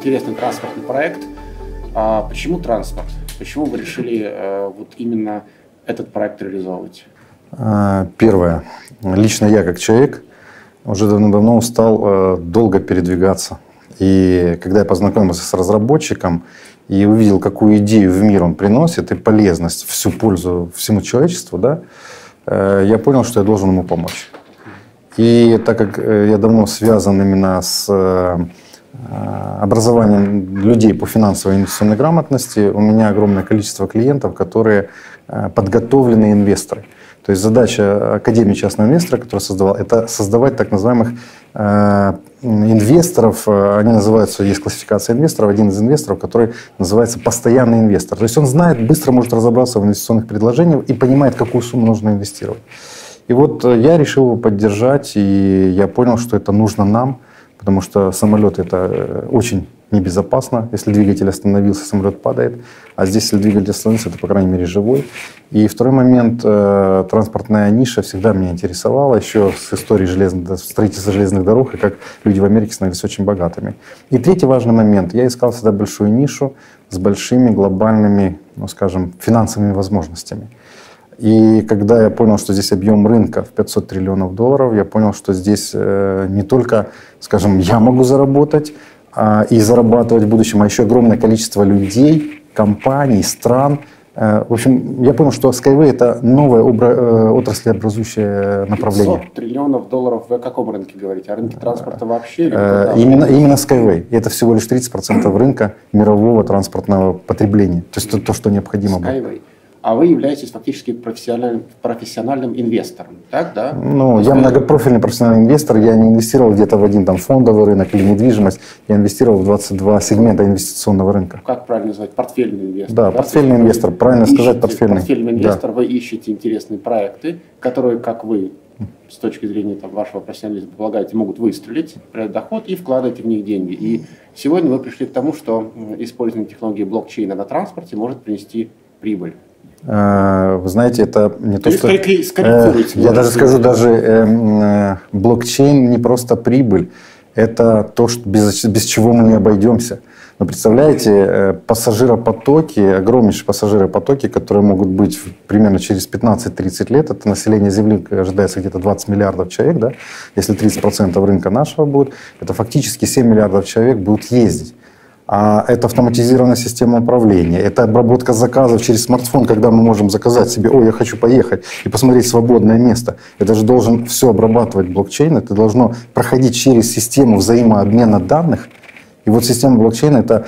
интересный транспортный проект. А почему транспорт? Почему вы решили вот именно этот проект реализовывать? Первое. Лично я, как человек, уже давно устал долго передвигаться. И когда я познакомился с разработчиком и увидел, какую идею в мир он приносит, и полезность, всю пользу всему человечеству, да, я понял, что я должен ему помочь. И так как я давно связан именно с образованием людей по финансовой и инвестиционной грамотности, у меня огромное количество клиентов, которые подготовленные инвесторы. То есть задача Академии частного инвестора, которую создавал, это создавать так называемых инвесторов. Они называются, есть классификация инвесторов, один из инвесторов, который называется постоянный инвестор. То есть он знает, быстро может разобраться в инвестиционных предложениях и понимает, какую сумму нужно инвестировать. И вот я решил его поддержать, и я понял, что это нужно нам, потому что самолет — это очень небезопасно. Если двигатель остановился, самолет падает. А здесь, если двигатель остановился, это, по крайней мере, живой. И второй момент. Транспортная ниша всегда меня интересовала. Еще с истории строительства железных дорог и как люди в Америке становились очень богатыми. И третий важный момент. Я искал всегда большую нишу с большими глобальными, ну, скажем, финансовыми возможностями. И когда я понял, что здесь объем рынка в 500 триллионов долларов, я понял, что здесь не только, скажем, я могу заработать и зарабатывать в будущем, а еще огромное количество людей, компаний, стран. В общем, я понял, что SkyWay — это новое отраслеобразующее направление. 500 триллионов долларов, вы о каком рынке говорите? О рынке транспорта вообще? Именно SkyWay. И это всего лишь 30% рынка мирового транспортного потребления. То есть то, что необходимо SkyWay. А вы являетесь фактически профессиональным инвестором, так, да? Ну, я многопрофильный профессиональный инвестор. Я не инвестировал где-то в один там фондовый рынок или недвижимость. Я инвестировал в 22 сегмента инвестиционного рынка. Как правильно назвать? Портфельный инвестор. Да, да? Портфельный инвестор. Правильно сказать, портфельный. Портфельный инвестор. Да. Вы ищете интересные проекты, которые, как вы, с точки зрения там, вашего профессионализма, полагаете, могут выстрелить, принять доход и вкладывать в них деньги. И сегодня вы пришли к тому, что использование технологии блокчейна на транспорте может принести прибыль. Вы знаете, это не то, что... Я даже скажу, даже блокчейн не просто прибыль. Это то, что без чего мы не обойдемся. Но представляете, пассажиропотоки, огромнейшие пассажиропотоки, которые могут быть примерно через 15-30 лет, это население Земли ожидается где-то 20 миллиардов человек, да? Если 30% рынка нашего будет, это фактически 7 миллиардов человек будут ездить. А это автоматизированная система управления, это обработка заказов через смартфон, когда мы можем заказать себе, ой, я хочу поехать и посмотреть свободное место. Это же должен все обрабатывать блокчейн, это должно проходить через систему взаимообмена данных. И вот система блокчейна — это,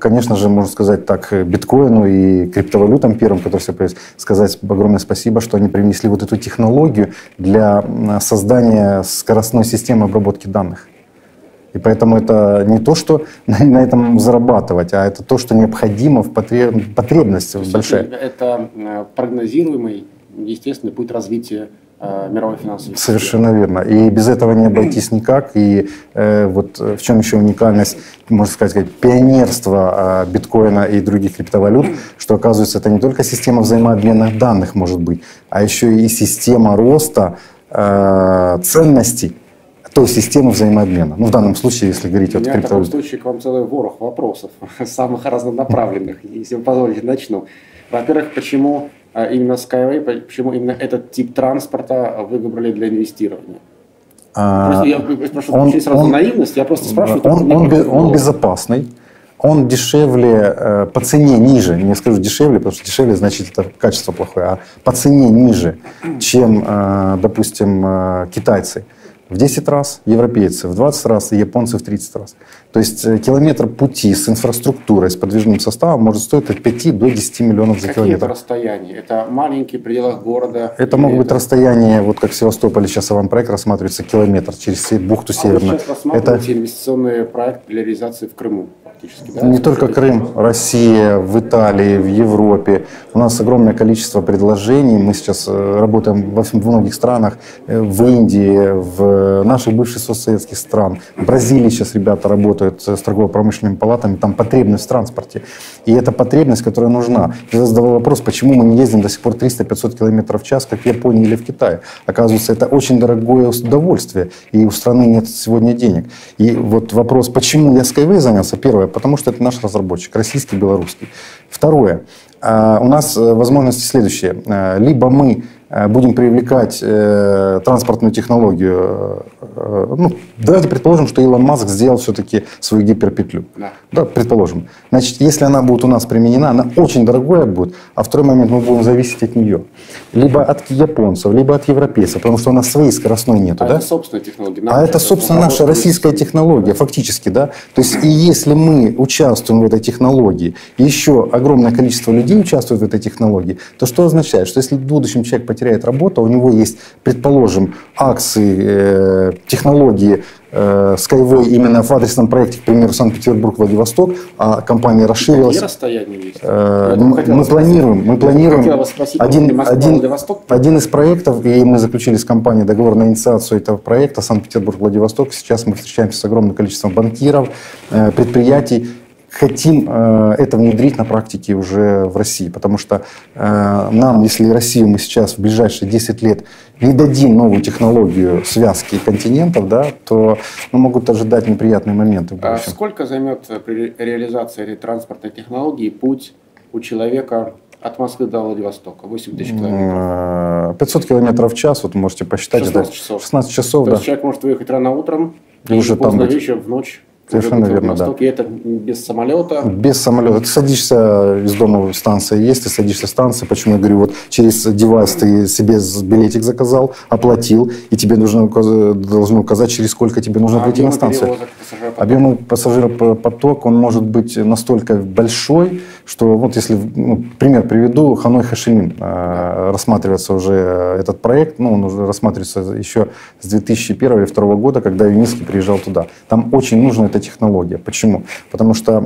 конечно же, можно сказать так, биткоину и криптовалютам первым, которые все появились, сказать огромное спасибо, что они привнесли вот эту технологию для создания скоростной системы обработки данных. И поэтому это не то, что на этом зарабатывать, а это то, что необходимо в потребности большой. Это прогнозируемый, естественный путь развития мировой финансовой системы. Совершенно верно. И без этого не обойтись никак. И вот в чем еще уникальность, можно сказать, пионерства биткоина и других криптовалют, что, оказывается, это не только система взаимообмена данных, может быть, а еще и система роста ценностей. Той системы взаимообмена. Ну, в данном случае, если говорить от криптовалюты. В таком случае к вам целый ворох вопросов, самых разнонаправленных. Если вы позволите, начну. Во-первых, почему именно SkyWay, почему именно этот тип транспорта вы выбрали для инвестирования? Я прошу прощения сразу наивность, я просто спрашиваю. Он безопасный. Он дешевле, по цене ниже, не скажу дешевле, потому что дешевле значит это качество плохое, а по цене ниже, чем, допустим, китайцы. В 10 раз, европейцы в 20 раз и японцы в 30 раз. То есть километр пути с инфраструктурой, с подвижным составом может стоить от 5 до 10 миллионов за километр. Какие расстояния? Это маленькие пределы города? Это могут быть расстояния, вот как в Севастополе сейчас аванпроект рассматривается, километр через бухту Северную. Вы сейчас рассматриваете инвестиционный проект для реализации в Крыму фактически, да? Не только Крым, Россия, в Италии, в Европе. У нас огромное количество предложений. Мы сейчас работаем во многих странах, в Индии, в наших бывших соцсоветских стран. В Бразилии сейчас ребята работают с торгово-промышленными палатами, там потребность в транспорте. И это потребность, которая нужна. Я задавал вопрос, почему мы не ездим до сих пор 300-500 км в час, как в Японии или в Китае. Оказывается, это очень дорогое удовольствие, и у страны нет сегодня денег. И вот вопрос, почему я SkyWay занялся, первое, Первое, потому что это наш разработчик, российский, белорусский. Второе, у нас возможности следующие. Либо мы будем привлекать транспортную технологию. Ну, давайте предположим, что Илон Маск сделал все-таки свою гиперпетлю. Да. Да, предположим. Значит, если она будет у нас применена, она очень дорогая будет, а второй момент, мы будем зависеть от нее. Либо от японцев, либо от европейцев, потому что у нас своей скоростной нету. А да? Это собственная технология. А это, собственно, наша российская технология, фактически, да. То есть, и если мы участвуем в этой технологии, еще огромное количество людей участвует в этой технологии, то что означает, что если в будущем человек потеряет работу, у него есть, предположим, акции, технологии SkyWay именно в адресном проекте, к примеру, Санкт-Петербург-Владивосток, а компания расширилась. Мы планируем один из проектов, и мы заключили с компанией договор на инициацию этого проекта Санкт-Петербург-Владивосток. Сейчас мы встречаемся с огромным количеством банкиров, предприятий. Хотим это внедрить на практике уже в России, потому что нам, если Россию мы сейчас в ближайшие 10 лет не дадим новую технологию связки континентов, да, то могут ожидать неприятные моменты в будущем. А сколько займет при реализации этой транспортной технологии путь у человека от Москвы до Владивостока? 8000 километров. 500 километров в час, вот можете посчитать. 16 часов. То да. Есть человек может выехать рано утром и уже поздно вечером, в ночь. Совершенно верно, да. И это без самолета? Без самолета. Ты садишься из дома, станция есть, ты садишься в станцию. Почему я говорю, вот через девайс ты себе билетик заказал, оплатил, и тебе должны указать, через сколько тебе нужно прийти на станцию. Объем пассажиропоток, он может быть настолько большой, что вот если, ну, пример приведу, Ханой-Хашимин, рассматривается уже этот проект, ну, он уже рассматривается еще с 2001 или 2002 года, когда Юницкий приезжал туда. Там очень нужно технология. Почему? Потому что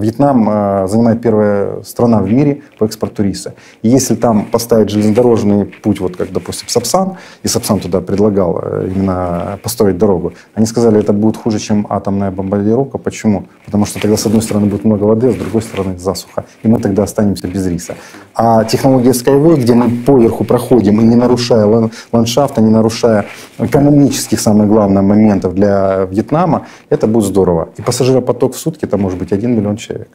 Вьетнам занимает первая страна в мире по экспорту риса. И если там поставить железнодорожный путь, вот как, допустим, Сапсан, и Сапсан туда предлагал именно построить дорогу, они сказали, это будет хуже, чем атомная бомбардировка. Почему? Потому что тогда с одной стороны будет много воды, а с другой стороны засуха. И мы тогда останемся без риса. А технология SkyWay, где мы поверху проходим, и не нарушая ландшафта, не нарушая экономических, самое главное, моментов для Вьетнама, это будет здорово. И пассажиропоток в сутки, это может быть 1 миллион человек.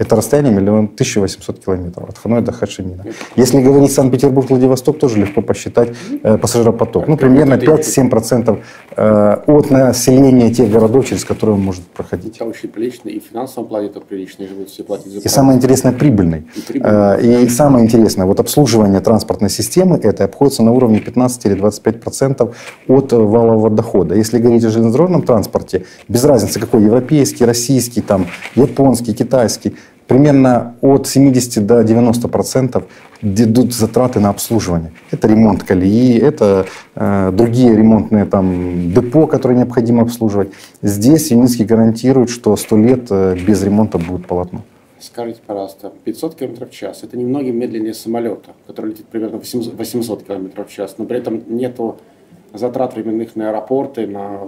Это расстояние 1800 километров от Ханоя до Хашимина. Если говорить Санкт-Петербург-Владивосток, тоже легко посчитать пассажиропоток. Ну, примерно 5-7% от населения тех городов, через которые он может проходить. Это очень прилично, и в финансовом плане это прилично, живут все платить за. И самое интересное, прибыльный. И самое интересное, вот обслуживание транспортной системы, это обходится на уровне 15 или 25% от валового дохода. Если говорить о железнодорожном транспорте, без разницы какой, европейский, российский, там, японский, китайский, примерно от 70 до 90% идут затраты на обслуживание. Это ремонт колеи, это другие ремонтные там, депо, которые необходимо обслуживать. Здесь Юницкий гарантирует, что 100 лет без ремонта будет полотно. Скажите, пожалуйста, 500 км в час – это немного медленнее самолета, который летит примерно 800 км в час, но при этом нету затрат временных на аэропорты, на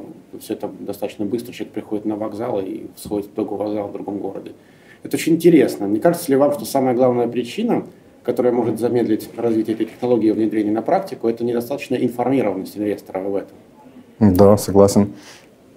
все это достаточно быстро. Человек приходит на вокзал и сходит в другой вокзал в другом городе. Это очень интересно. Не кажется ли вам, что самая главная причина, которая может замедлить развитие этой технологии и внедрение на практику, это недостаточная информированность инвестора в этом? Да, согласен.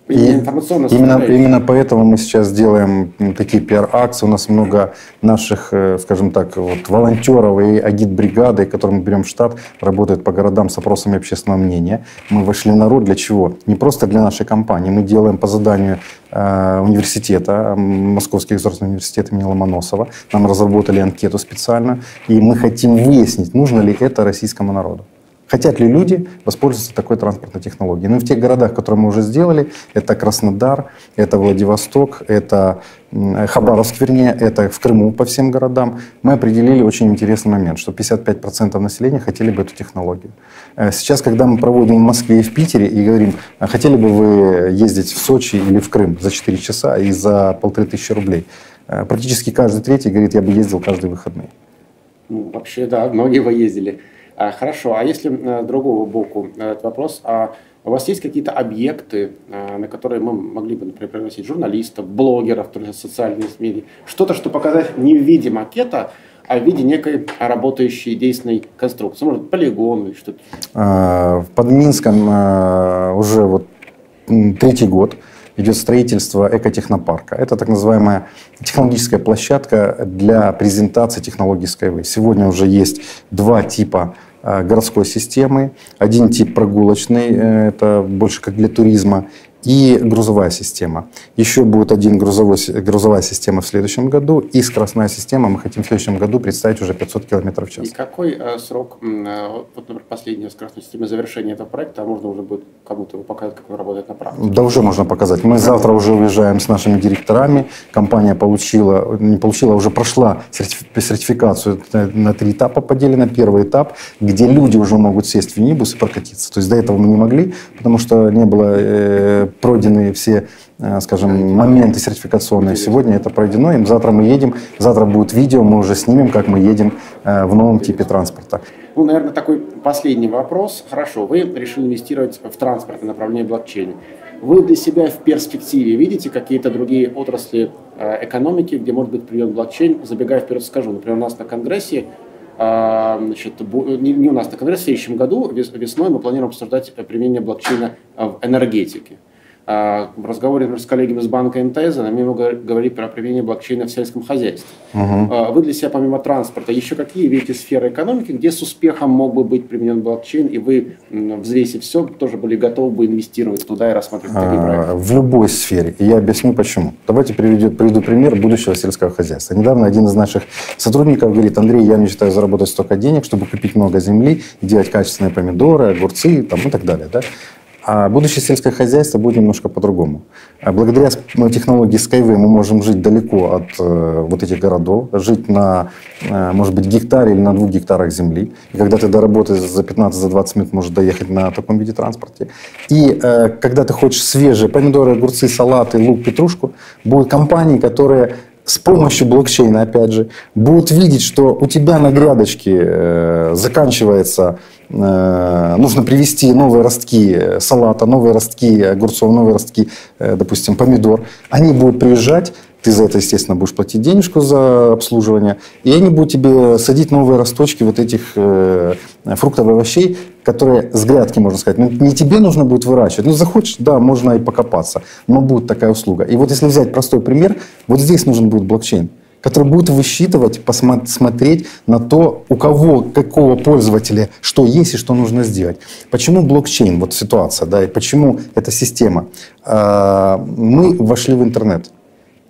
Именно поэтому мы сейчас делаем такие пиар-акции. У нас много наших, скажем так, вот, волонтеров и агитбригады, которые мы берем в штат, работают по городам с опросами общественного мнения. Мы вышли в народ для чего? Не просто для нашей компании. Мы делаем по заданию университета, Московский государственный университет имени Ломоносова. Нам разработали анкету специально, и мы хотим выяснить, нужно ли это российскому народу. Хотят ли люди воспользоваться такой транспортной технологией? Ну и в тех городах, которые мы уже сделали, это Краснодар, это Владивосток, это Хабаровск, вернее, это в Крыму по всем городам, мы определили очень интересный момент, что 55% населения хотели бы эту технологию. Сейчас, когда мы проводим в Москве и в Питере и говорим, хотели бы вы ездить в Сочи или в Крым за 4 часа и за 1500 рублей, практически каждый третий говорит, я бы ездил каждые выходные. Ну, вообще, да, многие бы ездили. Хорошо, а если с другого боку этот вопрос, а у вас есть какие-то объекты, на которые мы могли бы, например, пригласить журналистов, блогеров, социальные СМИ, что-то, что показать не в виде макета, а в виде некой работающей действенной конструкции, может, полигон или что-то? Под Минском уже вот 3-й год идет строительство экотехнопарка. Это так называемая технологическая площадка для презентации технологий SkyWay. Сегодня уже есть два типа городской системы. Один тип прогулочный, это больше как для туризма, и грузовая система. Еще будет один грузовая система в следующем году, и скоростная система мы хотим в следующем году представить уже 500 км в час. И какой срок, вот, например, последняя скоростная система завершения этого проекта, можно уже будет кому-то его показать, как он работает на практике? Да, уже можно показать. Мы завтра уже уезжаем с нашими директорами. Компания получила, не получила, а уже прошла сертификацию на три этапа поделена. Первый этап, где люди уже могут сесть в минибус и прокатиться. То есть до этого мы не могли, потому что не было пройдены все, скажем, моменты сертификационные. Сегодня это пройдено, и завтра мы едем, завтра будет видео, мы уже снимем, как мы едем в новом типе транспорта. Ну, наверное, такой последний вопрос. Хорошо, вы решили инвестировать в транспортное направление блокчейна. Вы для себя в перспективе видите какие-то другие отрасли экономики, где может быть применен блокчейн? Забегая вперед, скажу, например, у нас на Конгрессе, значит, не у нас на Конгрессе, в следующем году, весной, мы планируем обсуждать применение блокчейна в энергетике. В разговоре, например, с коллегами из банка МТЗ нам много говорили про применение блокчейна в сельском хозяйстве. Вы для себя, помимо транспорта, еще какие видите сферы экономики, где с успехом мог бы быть применен блокчейн, и вы, взвесив все, тоже были готовы бы инвестировать туда и рассматривать такие проекты? В любой сфере. И я объясню, почему. Давайте приведу пример будущего сельского хозяйства. Недавно один из наших сотрудников говорит: Андрей, я мечтаю заработать столько денег, чтобы купить много земли, делать качественные помидоры, огурцы там, и так далее. Да? А будущее сельское хозяйство будет немножко по-другому. Благодаря технологии SkyWay мы можем жить далеко от вот этих городов, жить на, может быть, гектаре или на 2 гектарах земли. И когда ты до работы за 15-20 минут можешь доехать на таком виде транспорта. И когда ты хочешь свежие помидоры, огурцы, салаты, лук, петрушку, будут компании, которые с помощью блокчейна, опять же, будут видеть, что у тебя на грядочке заканчивается, нужно привезти новые ростки салата, новые ростки огурцов, новые ростки, допустим, помидор. Они будут приезжать, ты за это, естественно, будешь платить денежку за обслуживание, и они будут тебе садить новые росточки вот этих фруктов и овощей, которые с грядки, можно сказать. Ну, не тебе нужно будет выращивать. Ну, захочешь, да, можно и покопаться. Но будет такая услуга. И вот если взять простой пример, вот здесь нужен будет блокчейн, который будет высчитывать, посмотреть на то, у кого, какого пользователя, что есть и что нужно сделать. Почему блокчейн, вот ситуация, да, и почему эта система? Мы вошли в интернет.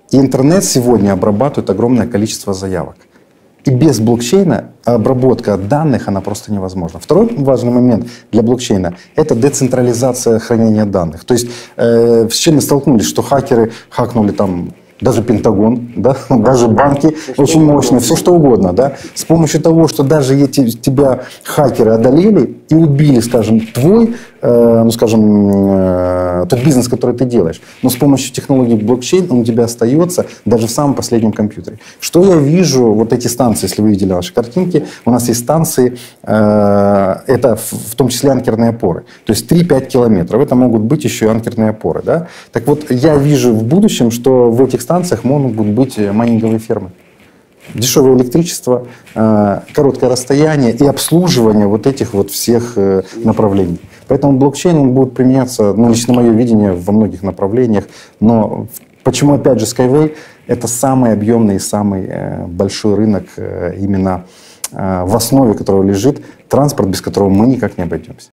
И интернет сегодня обрабатывает огромное количество заявок. И без блокчейна обработка данных, она просто невозможна. Второй важный момент для блокчейна – это децентрализация хранения данных. То есть с чем мы столкнулись, что хакеры хакнули там даже Пентагон, да, даже банки, очень мощные, все что угодно. Да? С помощью того, что даже эти, тебя хакеры одолели и убили, скажем, твой, ну, скажем, тот бизнес, который ты делаешь. Но с помощью технологии блокчейн он у тебя остается даже в самом последнем компьютере. Что я вижу, вот эти станции, если вы видели наши картинки, у нас есть станции, это в том числе анкерные опоры. То есть 3-5 километров, это могут быть еще и анкерные опоры. Да? Так вот, я вижу в будущем, что в этих станциях могут быть майнинговые фермы. Дешевое электричество, короткое расстояние и обслуживание вот этих вот всех направлений. Поэтому блокчейн он будет применяться, ну, лично мое видение, во многих направлениях. Но почему, опять же, SkyWay — это самый объемный и самый большой рынок именно в основе которого лежит транспорт, без которого мы никак не обойдемся.